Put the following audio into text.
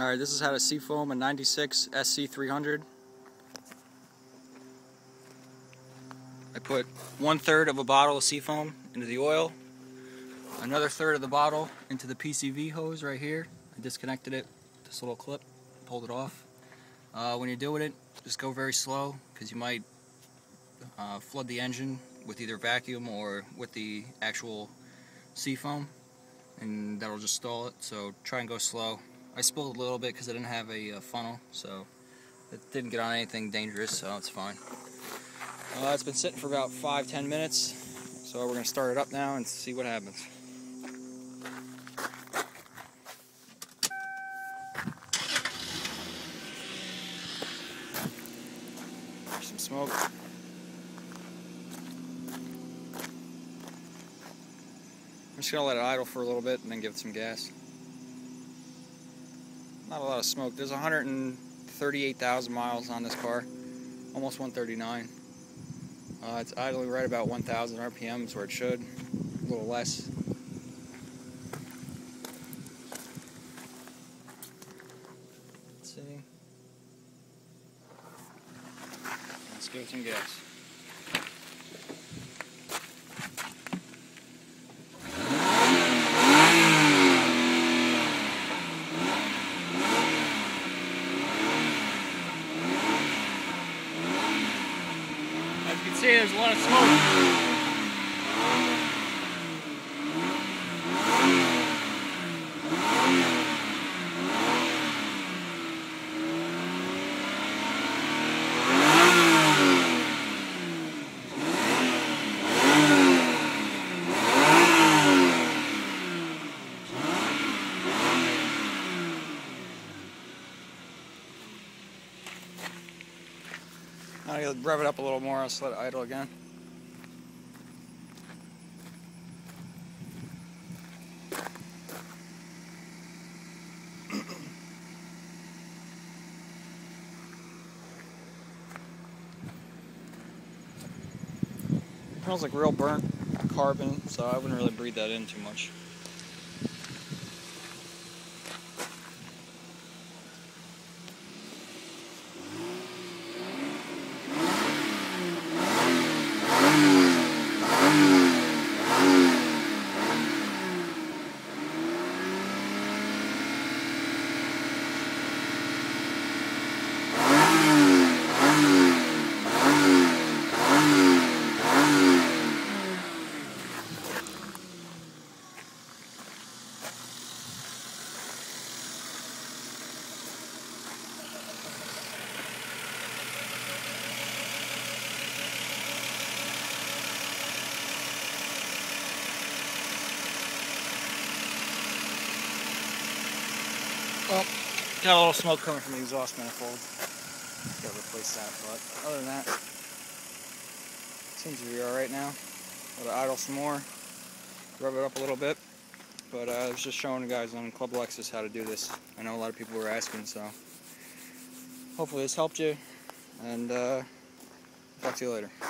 Alright, this is how to seafoam a 96 SC300. I put 1/3 of a bottle of seafoam into the oil, another third of the bottle into the PCV hose right here. I disconnected it, this little clip, pulled it off. When you're doing it, just go very slow because you might flood the engine with either vacuum or with the actual seafoam, and that'll just stall it, so try and go slow. I spilled a little bit because I didn't have a funnel, so it didn't get on anything dangerous, so it's fine. It's been sitting for about 5-10 minutes, so we're going to start it up now and see what happens. There's some smoke. I'm just going to let it idle for a little bit and then give it some gas. Not a lot of smoke. There's 138,000 miles on this car, almost 139. It's idling right about 1,000 RPMs where it should, a little less. Let's see. Let's give it some gas. See, there's a lot of smoke. I'll rev it up a little more, I'll just let it idle again. It smells like real burnt carbon, so I wouldn't really breathe that in too much. Well, got a little smoke coming from the exhaust manifold. Gotta replace that, but other than that, seems to be alright now. Gotta idle some more, rub it up a little bit. But I was just showing you guys on Club Lexus how to do this. I know a lot of people were asking, so hopefully this helped you. And talk to you later.